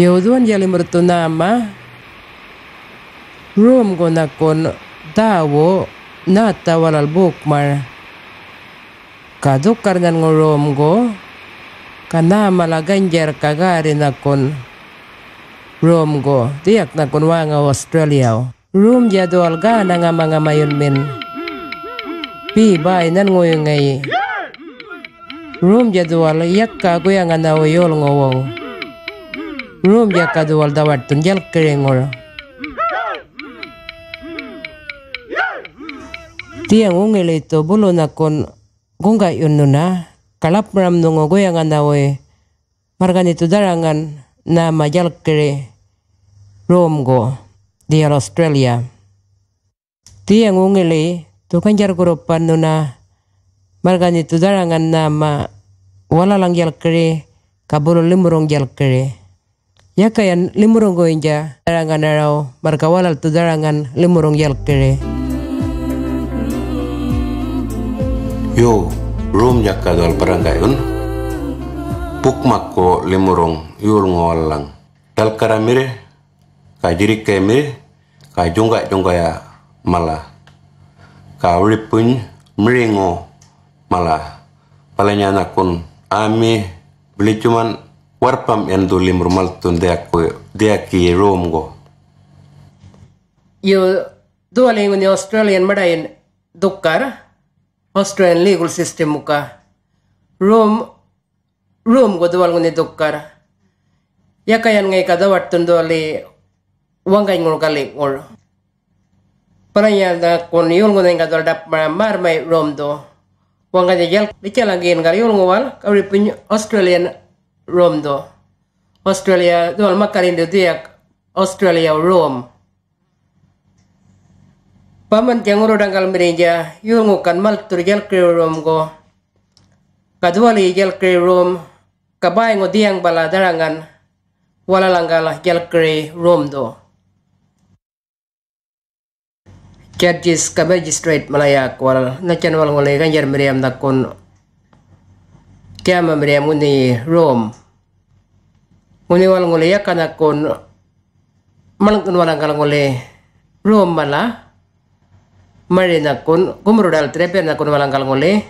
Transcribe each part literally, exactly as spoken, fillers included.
Yauduan yali mertunama rum konakon dawo nata walal bukmar kaduk karnan ngorom go kana malaganjar kagari nakon rum go tiyak nakon wanga Australia rum jadwal gana nga mga mayunmin pi bainan ngoyo ngay rum jadwal yak kagoy ang anawoyol ngowong Rum jaka dual dawat tunjal kerengor tiang ungele to bolo nakon gonga yununa kalap ram nungo goyangan nawe marganito darangan na majal kere rum go di Australia tiang ungele to kanjar goropan nuna marganito darangan na ma wala lang jal kere kabolo limurong jal kere ya kayan limurong goinja darangan araw markawalal tu darangan limurong yalkere yo rum yakka dol parangayun pukmakko limurong yur ngolang dal karamire kajiri kemire kajungga junggaya mala kawripun miringo mala palanya nakun ami beli cuman warpam endu limur maltun deakku deaki romgo yo dualingun Australian madayen dukkar Australian legal system muka rom rom go dualingun dukkar yakayan ngai kadawat tundole wangai ngol kali ngol paranya da kon yul ngai kadol dap mar mai rom do wangai jal dicalangin kali yul ngowal kawri pun Australian Rome do Australia do makarin do diak Australia Rome paman yang uro dangkal mereja yungu kan mal turjal kre Rome go kaduali jal kre Rome kabai ngo diang bala darangan wala langgalah jal kre Rome do Judges ka magistrate malaya kwal na chanwal ngolay ganjar meriam nakon kiama meriam uni Rome uni wal ngolay kanakon malangkun walang kalang ngolay Rome mala mari nakon kumrudal trepe nakon walang kalang ngolay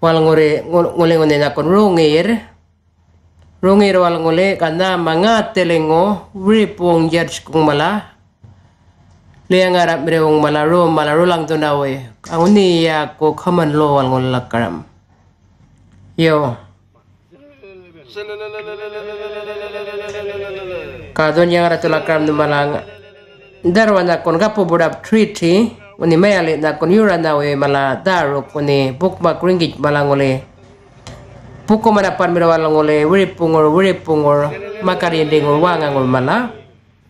wal ngore ngolay ngolay nakon rongir rongir wal ngolay kana mga telengo ripong judge kung mala Leang Arab merewong malaru malaru lang tunawe ang uniya ko kaman lo wal ngol lakaram yo kadon yang ratu lakaram numalang darwan akon kapo budap treaty uni mayali na kon yura nawe mala daruk uni bukmak ringgit malangole puko manapan merewal ngole wiripungor wiripungor makarinding wangangol mala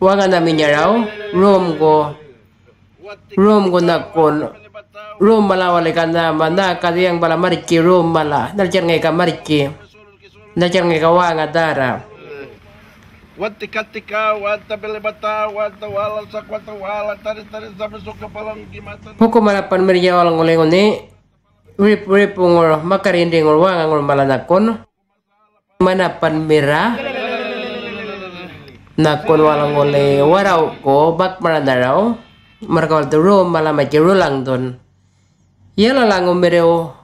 wangan namin raw room ko Room ko nakon room mala wala ka na mana kadiyang bala mariki room mala nalcer ngay ka mariki nalcer ngay ka wanga dara wati katika wata belebata wata wala sak wata wala tari tari sabi suka palang gimata poko malapan meriya walang ulengon ni rip rip ngor makarinding ngor wanga ngor mala nakon manapan mera nakon walang ole waraw ko bak maradaraw Markawal to room malam aja rulang don yala langum mereo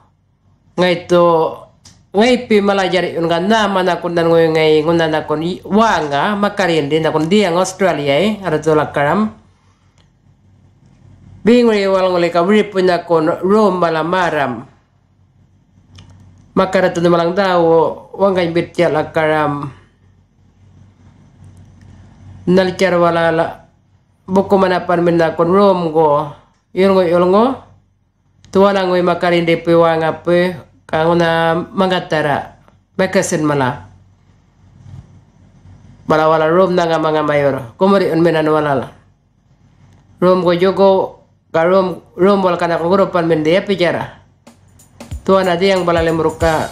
ngai to ngai pi malajari ungan nama nakun dan ngai ngai ngunan nakun wanga makarin di nakun dia Australia eh ada tolak karam bingung ya walang oleh kabri punya kon room malam maram makara tuh malang tahu wangai bitya lakaram nalcar walala Buku manapan mendakon rom go ilngo ilngo tuwala ngoy makarinde pewanga pe kanguna mangatara bakasin mala bala wala rom nanga manga mayor kumuri unmenan walala rom go jogo karom rom wal kana ko ropan mende picara tuwana diang bala lemruka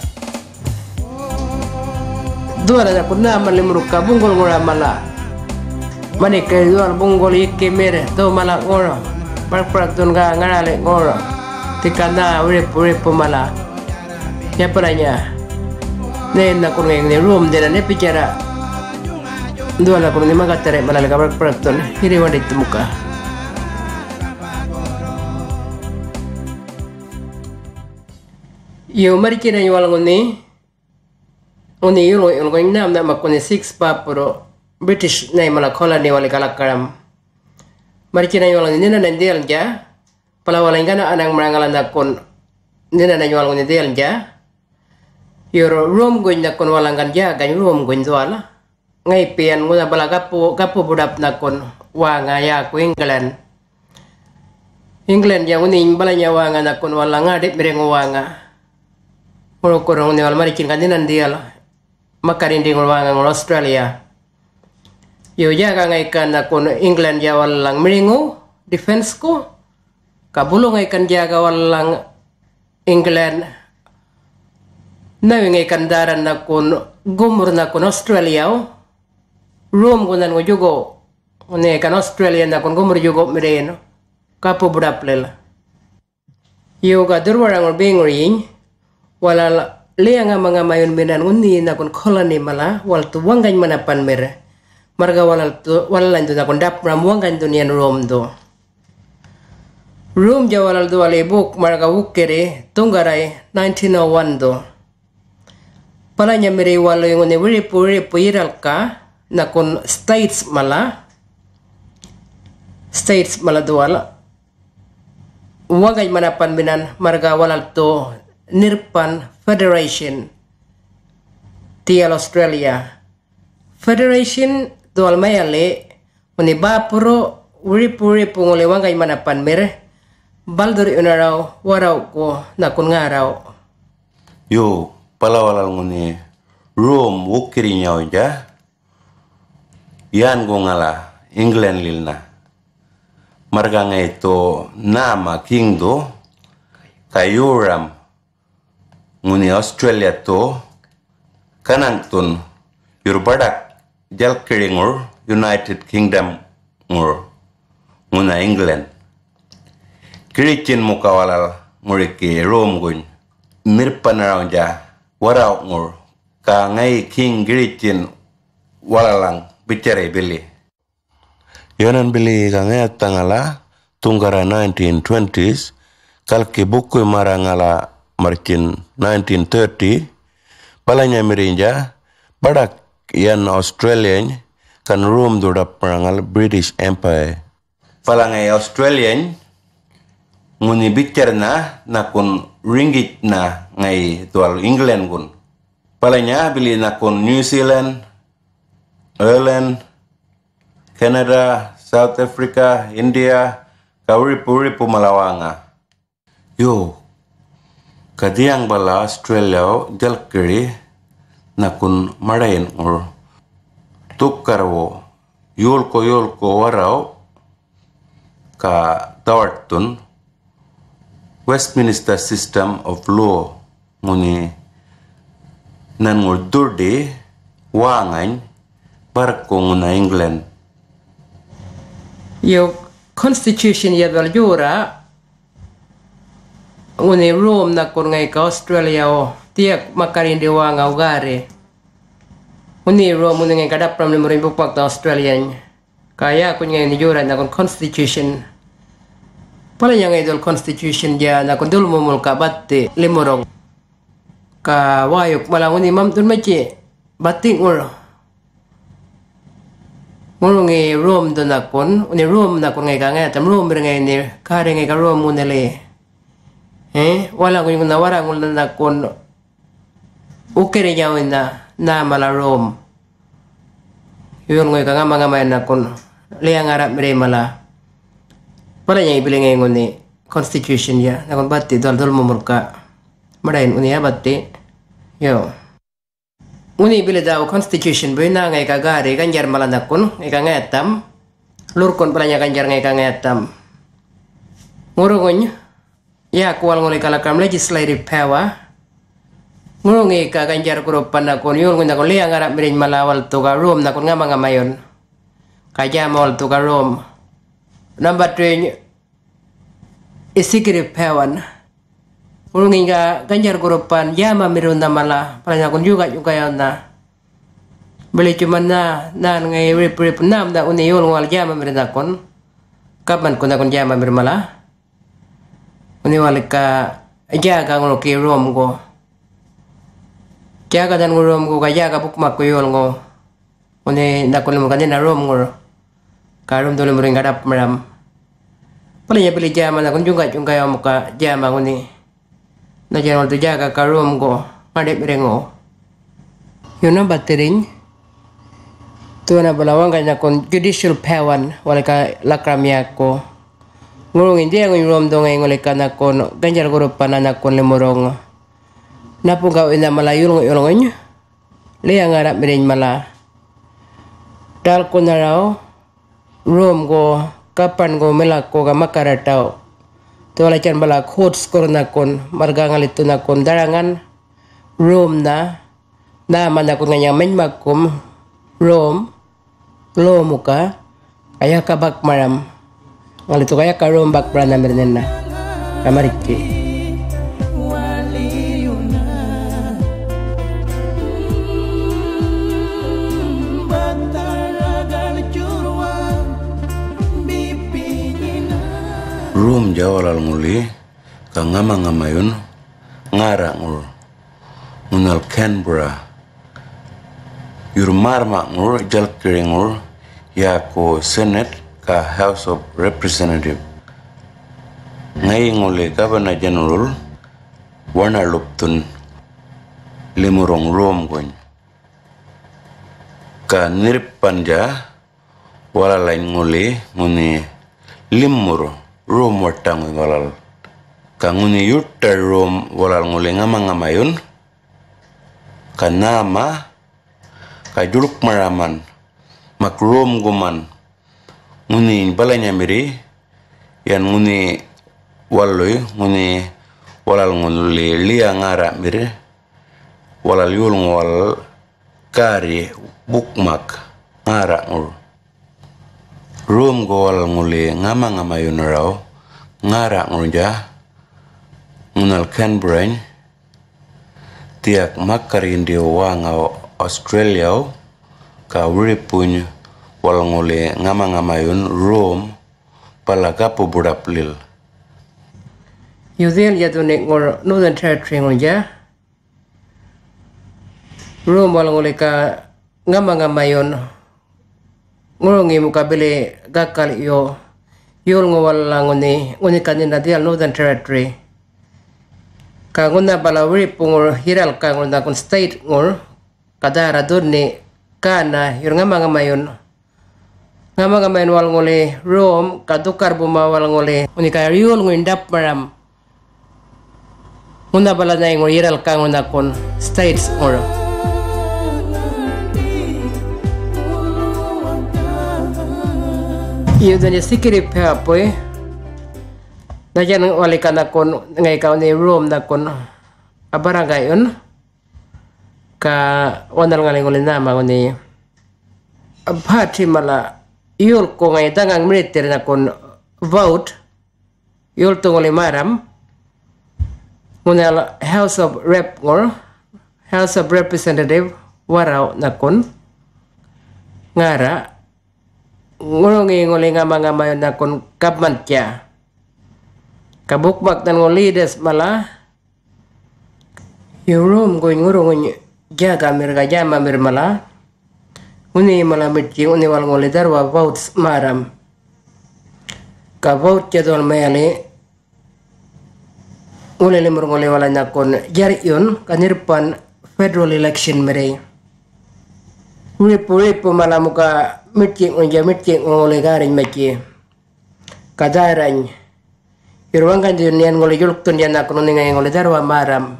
duara na kunna malemruka bungol ngora mala Mani ke dual bunggol iki mere to mala ngoro parpratun ga ngarale ngoro tikana urip-urip mala ya paranya ne na kureng ne room de na ne picara duala ko ne maga tere mala ga parpratun hiri wadi temuka yo mari kira yo algoni oni yo yo ngin nam na makone six papro British nai mala koloni wali kalakaram marikina yolong nina nai diel ja pala wala ingana anang marangalan nakon nina nai yolong nai diel ja yoro room goin nakon walangan ja gany room goin zuala ngai pian nguna bala kapu kapu budap nakon wanga ya ku England England ja uning bala nya wanga nakon walanga dip mereng wanga moro korong ni wal marikina nina diel makarinding wanga ngol Australia Yo jaga ngaikan nakon England ya walang meringo defense ko kabulo ngaikan jaga walang England nawi ngaikan daran nakon gumur nakon Australia room gunan ngo jugo ngaikan Australia nakon gumur jugo mereno kapo budaplela yo ga durwarang bengring wala leanga mga mayon menan undi nakon colony mala wal tuwangan manapan mere Marga wala tu wala lantu nakon dap ramuang kan dunian rom do rom jawalal do ale buk marga wukere tunggarai nineteen oh one do palanya mere wala yong ne wiri puri puiral ka nakon states mala states mala do wala wagai manapan minan marga wala tu nirpan federation tial Australia federation Tual mayale uni bapuro urip-urip ngolewang kay manapan mer baldur unaraw waraw ko nakun ngaraw yo palawalal nguni room wukiri nyaw ja yan go ngala England lilna marga ngay to nama king do kayuram nguni Australia to kanangton yurbadak Jalkiri ngur United Kingdom ngur nguna England Kirichin mukawalal nguriki romgun nirpanaranja warau ngur ka ngai king kirichin walalang bicere bili. Yonan bili ka ngai tangala tunggara nineteen twenties kalki buku marangala markin nineteen thirty balanya mirinja badak yan Australian kan room dudap perangal British Empire. Falangai Australian nguni bicarna nakun ringgit na ngai tual England kun. Palanya bili nakun New Zealand, Ireland, Canada, South Africa, India, kauripu-ripu malawanga. Yo, kadiang bala Australia jalkiri nakun marain ur tukarwo yolko-yolko warau ka tawartun Westminster system of law muni nangur durdi wangan barkonuna England. Yo constitution yadwal jura uni room nakon ngai ka Australia o tiak makarin de wanga ugare uni room uni ngai kada problem rin bupak ta Australian kaya kun ngai ni jura nakon constitution. Pala yang idol constitution dia na kondul mumul ka batte lemorong ka wayuk malanguni mam tun maci bating ur mulungi room do nakon uni room nakon ngai kangai tam room ngai ni kare ngai ka room unele eh wala kun na wara ngul nakon ukere nyawina na mala room yul ngai kanga mangamai nakon leang arab mere mala. Pala yang ibili ngai nguni constitution ya, nakon batti dol-dol mumurka marain uni ya batti, yo. Uni ibili dau constitution bina ngai kagari ganjar malah nakun ngai kangetam, lurkon palanya ganjar ngai kangetam. Ngurungun, ya kual nguli kalakam legislative power, ngurungi ka ganjar kurupan nakun yul ngun nakun liang ngarap mirin malawal tuka room nakun ngamang ngamayon, kajamal tuka room. Number three executive power ngurungin ka ganjar kurupan yama mirunda mala palanya kun juga juga yana beli cuma na nan ngai rip rip nam da uni yul ngwal yama mirinda kon kapan kun kun yama mirmala uni walika jaga nguruki rom go jaga dan ngurom go jaga bukmak yul ngo uni nakun mukan na rom ngo karum dole muring kadap meram palanya beli jaman nakon juga juga ya muka jaman nguni na jaman tu jaga karum go ngadep rengo yuna batering tuana balawang ka nakon judicial power walaka lakramya ko ngurungin dia ngi rom dong ngai ngoleka nakon ganjar gorupan nakon lemorong napo gawe na malayul ngolongonya le yang ngarap mereng mala dal konarao room go kapan go melako ga makaratau to lacan bala khot skor nakon margangal itu nakon darangan room na na mana kun nganya menmakum room lo muka aya kabak maram wal itu kaya ka room bak prana mernena kamariki. Room jawa lal muli ka ngama ngamayun ngara ngur ngunal Canberra yur marma ngur jal kiri ngur yako Senate ka House of Representative ngai ngule Governor General wana luptun limurong room gwen ka nirip panja wala lain ngule nguni limuro room watang walal kanguni yutta room walal ngule ngamang ngamayon kanama kajuruk maraman makroom guman nguni balanya miri yan nguni walloy nguni walal ngule lia ngara miri walal yul ngwal kari bukmak ngara ngul room go walal ngule ngamang ngamayon raw ngarak ngunjah ngunal Canberra tiak makarin di wangau Australia ka wiripun walangule ngama-ngamayun Rome palaga poburaplil New Zealand yatunik ngor Northern Territory ngunjah Rome walangule ka ngama-ngamayon ngurungi mukabili gakal iyo Yul ngawala nguni nguni kanina dial Northern Territory kaguna balawiri pungur hiral kaguna kun state ngur kadara duni kana yur ngamangamayon ngamangamayon wal nguli Rome kadukar bumawal nguli nguni kaya yul ngundap maram nguna bala na ngur hiral kaguna kun states ngur Iyo dani sikiri pa poy dajan wali kana kon ngai ka ni room na kon abara gayon ka onal ngali ngoli nama ngoni abhati mala iyol ko ngai dangang militer na kon vote iyol to ngoli maram monal house of rep ngor house of representative warau na kon ngara ngulungi nguli ngama-ngamayon na kun kabman kya kabukmak na nguli des mala yurum kuy ngurungun kya kamir kaya mamir mala uni malamit ki uni wal nguli darwa votes maram ka vote kya doon mayali nguli limur nguli wala na kun jari yun kanirpan federal election meray Ripu-ripu malamuka mitching unja mitching ngole garing machi kadarang irwang kan dunian ngole yuluk tunia nakun ningai ngole darwa maram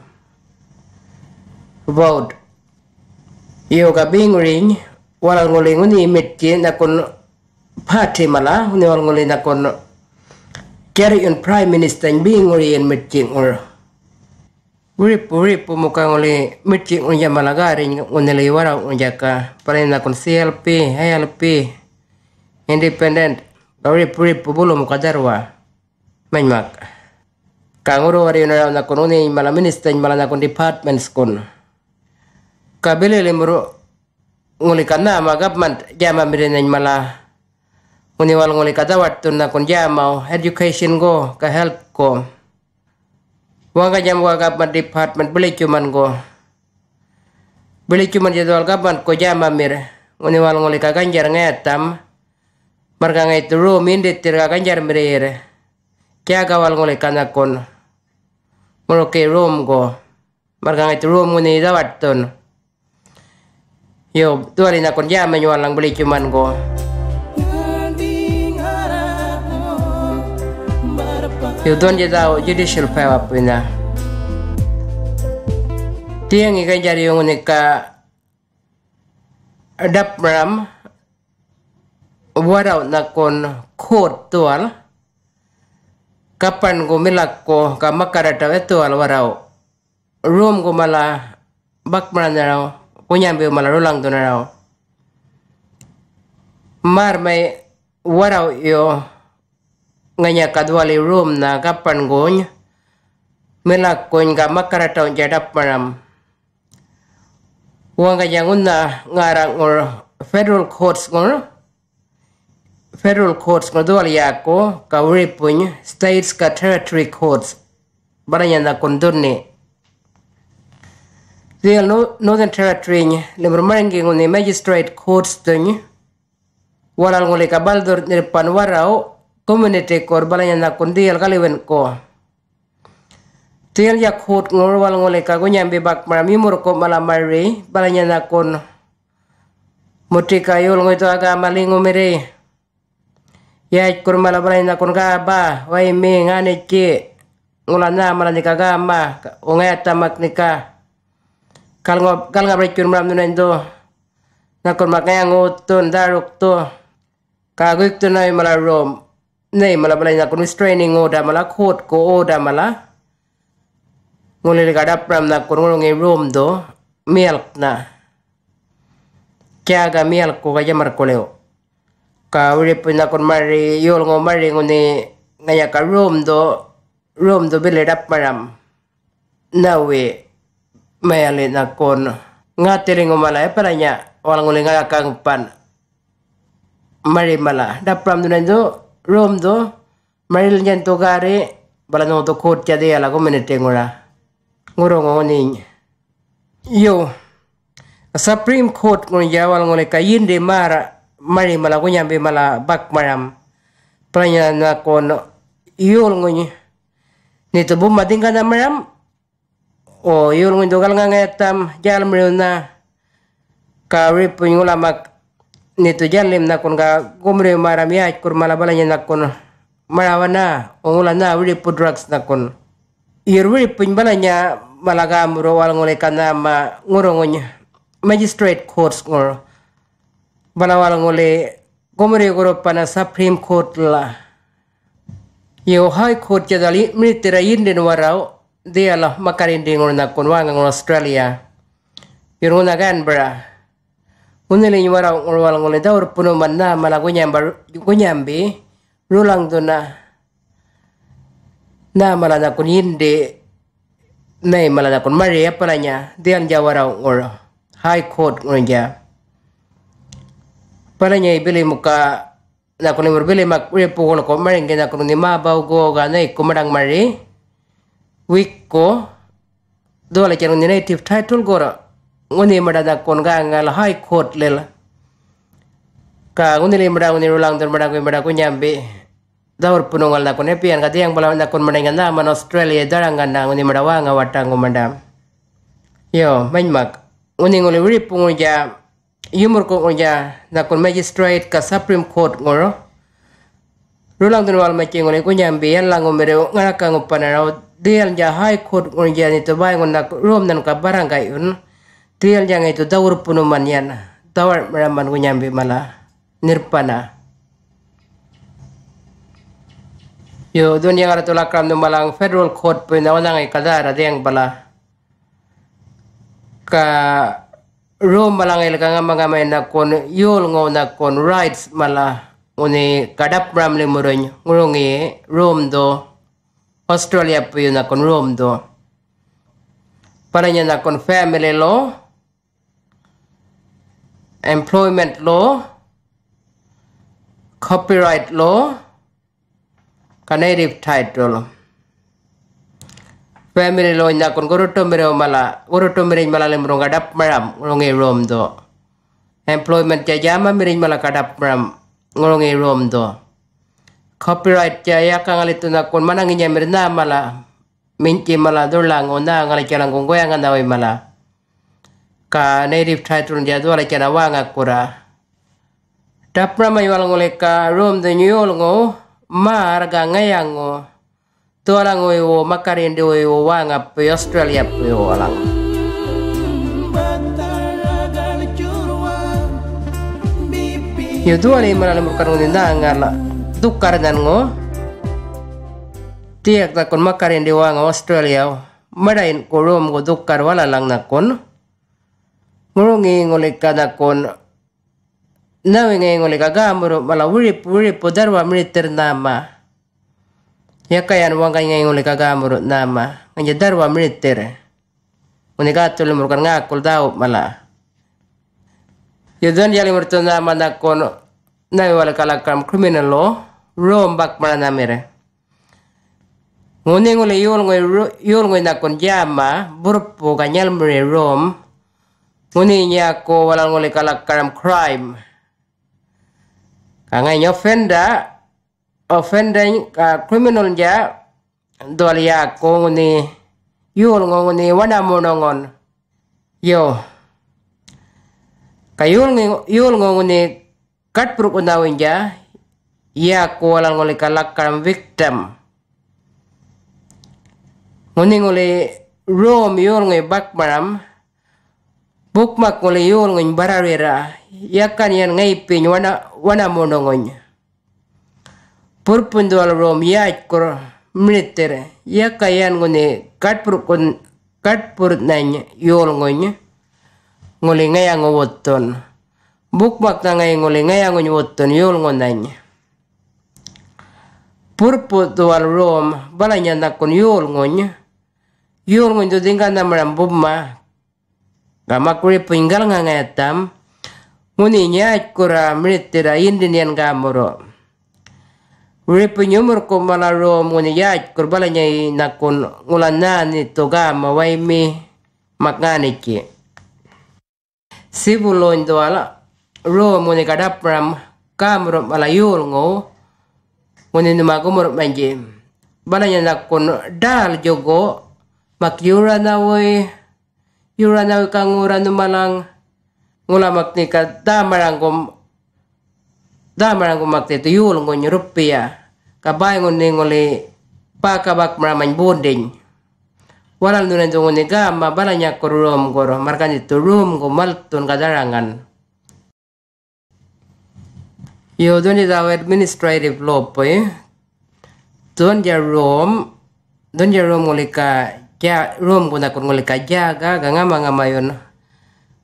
vote iyo kabing ring wala ngole nguni mitching nakun party mala nguni wal ngole nakun carry on prime minister bing ring mitching or Ripu-ripu muka ngole mitching unja malagaring ngunele wara unja ka palena kon C L P, H L P, independent, ripu-ripu bulu muka darwa menmak. Kanguru wari unara unakon uni mala minister malanakon departments kon. Kabile lemuru ngole kana ma government jama mirene mala uni wal ngole kadawat tunakon jama education go ka help ko. Wangka jam wangka man department beli cuman go beli cuman jadwal kapan ko jam amir ngoni wal ngoli ka ganjar ngetam marga ngai turu minde tirga ganjar mirir kya wal ngoli kana kon moroke room go marga ngai turu ngoni dawat ton yo tuarina kon jam nyualang beli cuman go You don't get out judicial power pina. Tiang ikan jari yung unika adap ram waraw na kon court tual kapan gumilak ko kamakarata tual waraw room gumala bakman na raw kunyambi umala rulang doon na raw mar may waraw yo nganya kadwali room na kapan gon melakon ga makarata on jadap maram wanga janguna ngarang or federal courts ngor federal courts kadwali ako ka ripun states ka territory courts baranya na kondurne the northern territory lemurmangi ngone magistrate courts tun walal ngole ka baldur nirpan warao Community kor balanya na kundi al kaliwen ko. Tiel ya kut ngor wal ngole ka gunya bebak maramimur ko malamari balanya na kun mutika yul ngoi to aga malingu mere. Ya kur malabalanya na kun ka ba wai me ngane ki ngulana malani ka gama ungai tamak nika. Kal ngop kal ngabri kur maram nendo na kun makaya ngutun daruk to ka guik to nai malarom. Nei malabalay na kun restraining order mala court ko order mala ngulil ka dapram na kun ngulungi room do milk na kya ga milk ko kaya markoleo ka uripin na kun mari yul ngo mari nguni ngayaka room do room do bile rap maram nawe mayale nakon ngatiri ngumala eparanya walang uli ngayaka ngupan marimala dapram dunan do room do maril nyan togare balano to kot chade ala community ngura ngurong oning yo Supreme Court ngone jawal ngone kayin de mara mari mala kunyambe mala bak maram pranya na kono yul ngone nito bu mading kana maram o yul ngone dogal ngangetam jal mruna ka ripun ulamak nito jalim na kon ga gomre maram ya kur mala balanya na kon marawana ongulana ripun drugs na kon iripun balanya malaga murowal ngone kana ma ngorongonya Magistrate Courts ngor balawal ngole gomore goro pana Supreme Court la yo High Court jadali militera yinden warau dia lah makarinde ngor nakon wang ngor Australia piruna Canberra unele warau ngor wal ngole daur puno manna malagonya bar gonyambe rulang dona na malana kun yinde nei malana kun mari apalanya dian jawarau ngor High Court ngorja palanya ibele muka na kuni murbele mak repo kono ko maringe na kuni ma bau go ga nei kumarang mari wikko dole kenu native title gora ngone mada da kon ga ngal High Court lela ka ngone le mada ngone rolang der mada ko mada ko nyambe daur punongal na kone pian ga tiang bala na kon maringa na man Australia daranga na ngone mada wa nga watango manda yo manmak Uning oleh ripu ngorja, yumur ko ngorja, nakon magistrate ka Supreme Court ngoro, rulang tunwal macing oleh kunyambi, yan lang ngomero ngaraka ngopanaraw, dial ja High Court ngorja nito bayang nak room nan ka barangay yun, dial ja ngaito daur punuman yan, tawar maraman kunyambi mala, nirpana. Yo, dunia ngaratulakram numalang Federal Court po nawanang ikadara, diang bala. Ka room malangel ka nga mga may nakon yul ngo nakon rights mala uni kadap ramle muron ngurungi room do Australia po yun nakon room do para niya nakon family law employment law copyright law ka native title Family law nakon guru tomere mala guru tomere mala lemrong kadap maram ngolongi room do employment jajama mirin mala kadap maram ngolongi room do copyright jaya kangalitu nakon mananginya mirna mala minci mala dolang ona ngalakilang gonggoyang andawai mala ka native title jadwala kena wanga kura daprama iwal ngoleka room the new ngo mar gangayang ngo Tualang oyo makarinde oyo wanga pe Australia pe walang Yodua le mala mukarunde nangala dukar dan ngo Tiak takon makarinde wanga Australia madain ko rom go dukar wala lang nakon Ngurungi ngole kadakon Nawe ngole kagamuro mala urip-urip darwa militer nama Ya kayan wangka ngay ngole kagamurot nama ngaya darwa militer ngone katul murukan ngakul daw mala yodon yali murto nama nakon nawe wala kalakam criminal law rom bak mala namere ngone ngole yol ngoy yol ngoy nakon jama burpo kanyal mure rom ngone nyako wala ngole kalakam crime kangay nyofenda Offending ka criminal ja dolia ko ngone yul ngone wana monongon yo kayul ngone yul ngone kat pruk unawin ja ya ko lang ngole kalakam victim ngone ngole rom yul ngone bak maram bukmak ngole yul ngone bararera ya kan yan ngai pin wana wana monongon Purpun dual rom yaj kor militer ya kayan ngone katpur kon katpur nanya yol ngonye ngole ngayang woton bukmak na ngay ngole ngayang woton yol ngonanya purput tual rom balanya nakon yul ngon yul ngon to dingkan namram bumma gamakuri pinggal ngangetam muninya kura mritira indinian gamoro ripunyumur kumalaro muninya kur balanya nakon ngulanani to gamawaimi makaniki sibulon doala ro munikadapram kamro malayul ngo Munin magumur manje, balanya nakon dal jogo makyura nawe, yura nawe kangura numalang, ngula maknika damarangum damarangum maktetu yul ngon rupiah, kabay ngon ngole pakabak maraman bonding, walal nunan tungon negama balanya korum goro, markan itu rum gumaltun kadarangan. Yo don our administrative law poe don ja rom don ja rom ngolika ja rom guna kon ngolika jaga ganga mangama yon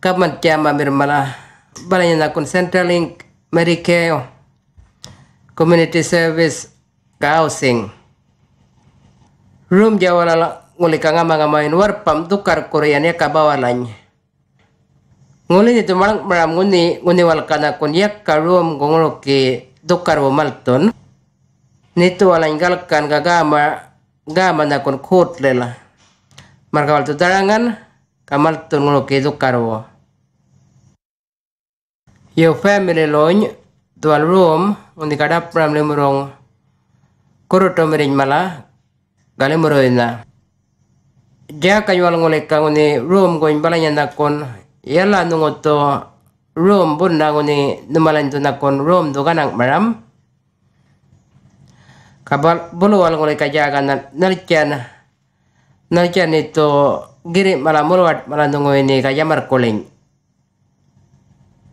kaman tiama mirmala balanya nakon central link medicare community service housing rom ja wala ngolika ngama ngama yon warpam tukar koreane ka bawalany Nguli itu malang maram nguni nguni walkana kun yak karum gongro ki dokar wo malton nitu walang galkan gagama gama na kun kot lela markawal tu darangan kamalton ngro ki dokar wo yo family loan dual room nguni kadap maram lemurong kuruto mirin mala galemuroina jaka yual ngule ka nguni room goin balanya na kun Yala nungoto room bun nangoni numalan to nakon room do ganang maram kabal bulu wal ngole kajaga nalchan nalchan ito giri malamulwat malandungoy ni kajamar koling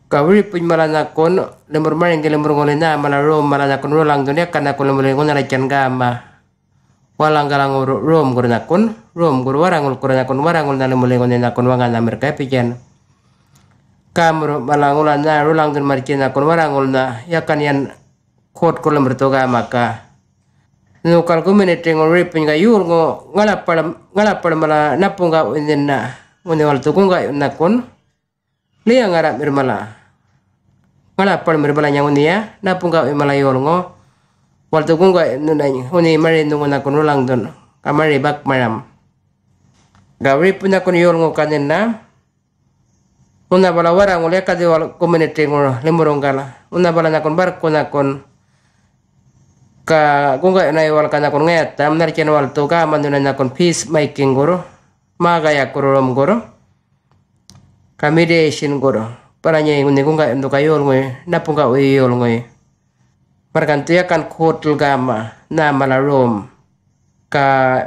kawri pun malanakon lemur maring lemur ngole na mala room malanakon rolang dunia kana kon lemur ngole nalchan gama walang galang room gurnakon room gur warangul gurnakon warangul na lemur ngole nakon wangan amir kapijan Kamro malangulan na rulang dun markina kon warangul na yakan yan kot kolam bertoga maka nukal community ngol ripin ga yul ngo ngalapal ngalapal mala napunga unin na munewal tukung ga yun kon liya ngarap mirmala ngalapal mirmala nyang unia napunga unin mala yul ngo wal tukung ga yun na uni mari nungun na kon rulang dun kamari bak maram gawri pun na kon yul ngo kanin na Una bala warang oleh kade wal community ngoro lemurongkala una bala nakon barko nakon ka gonga nai wal kana kon ngeta amnar chen wal to ka manduna nakon peace making goro maga ya kororom goro kamideshin goro paranya ngune gonga ndo kayol ngoi napunga oyol ngoi parkantu yakan kotul gama na mala rom ka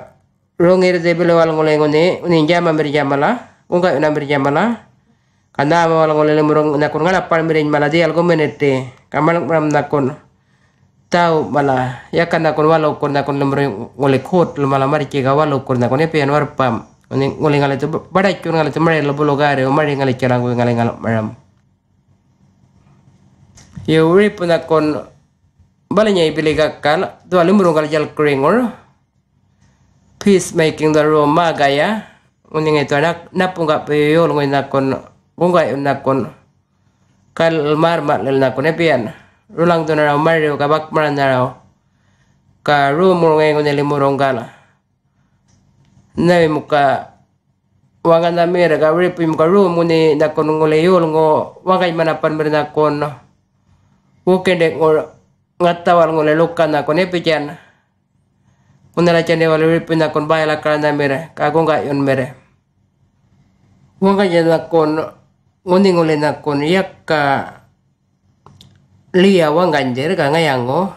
rongir de bele wal ngole ngone ninjama mirjamala gonga na mirjamala Anda mau ngolele murung nakon ngalapal mirin mala dial community kamal ram nakon tau mala yakan nakon walau kon nakon lemur ngole kot mala mariki ga walau kon nakon e pian warpam ngole ngale to barai kun ngale to mare lo bologare o mare ngale cerang ngale ngale maram yo rip nakon balanya ibile gakkal do lemur ngal jal kringor peace making the roma gaya uninge to nak napunga peyo ngoi nakon Bunga nakon kal marma lel nakon epian rulang to narao mario kabak maran narao ka rumur ngai ngone limurong kala nawi muka wangana mera ka ripim ka rumuni nakon ngole yol ngo wangai manapan bernakon wukendek ngor ngatawal ngole lukan nakon epian unala chande wal ripim nakon baila karana mera ka gonga yon mere wanga nakon Nguning ngole nakon yakka lia wanganjer ka ngayango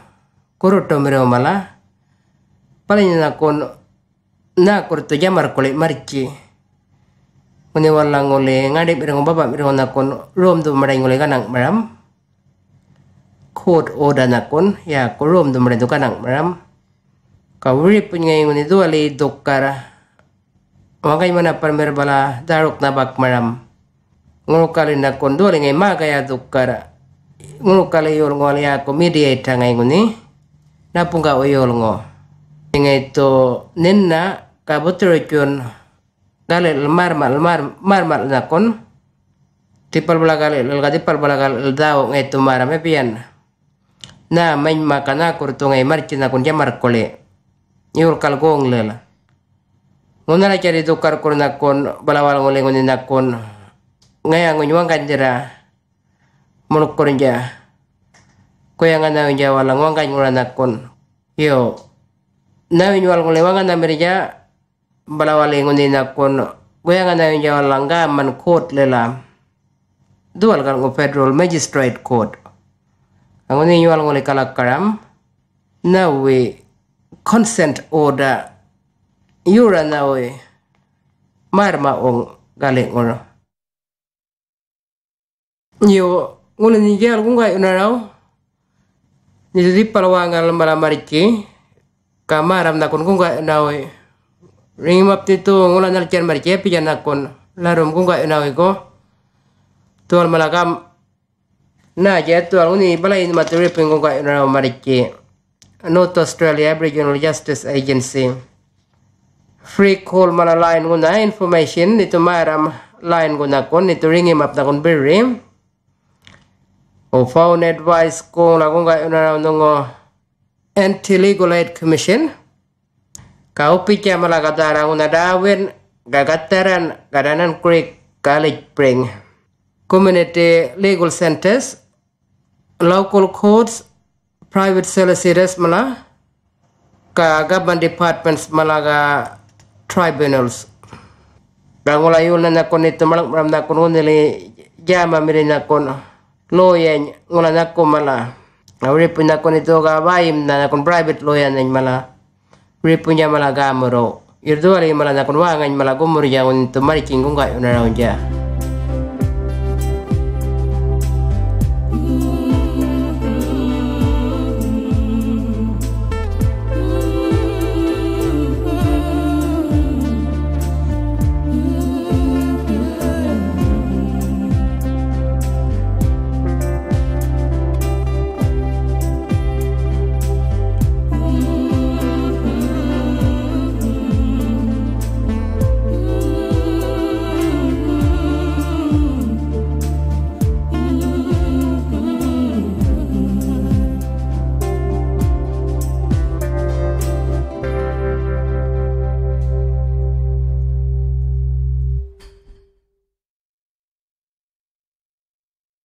kuruto mero mala palanya nakon na kurto jamar kole marki ngone wala ngole ngade berong baba berong nakon rom do marai ngole kanang maram kot oda nakon ya ko rom do marai do kanang maram ka wuri punya ngone do ali dokara wangai mana parmer bala daruk nabak maram Ngolo kali nakon dole ngai maga ya tukara ngolo kali yor ngoli ako media ita ngai nguni napunga oyolongo. Inga ito nena kabutro ikon galil marmal marmal nakon tipal balagal galil tipal balagal daw ngay tumara mepian na may makanakur to ngay marchin nakon jamar kole iur kalgong lela nguna na cari tukar kur nakon balawal ngolengon nakon ngayang ngunyuang kanjera mulukur nja koyangan na njawa langwang kanyura nakon yo na winyual ngolewangan na merija balawali ngoni nakon goyangan na njawa langga man court lela dual kan go federal magistrate court ngoni nyual ngole kalakaram na we consent order yura na we marma ong gale ngoro yo ngone ni jal ngai unarao ni di palwangal malamariki kamaram nakon kunga nawe ring map titu ngulan alcer marje pijan nakon larum kunga nawe ko tual malakam na je tual uni balain materi kunga nawe marje North Australia Aboriginal Justice Agency free call malalain guna information itu maram lain guna kon itu ring map nakon beri o found advice ko lakunga nawe nongo Anti-Legal Aid Commission kau pica malakatara una dawin gagataran Gadanan Creek College Spring Community Legal Centers Local Courts Private Solicitors mala ka Government Departments malaga Tribunals bangulayul na kon itu malak ram na kon nili jama mirina kon loyen ngulana ko mala Ripun nakon ito kabayim na nakon private lawyer na mala ripun niya mala gamuro. Irduali mala nakon wangan mala gumur niya kung ito mariking kung kayo na raon niya.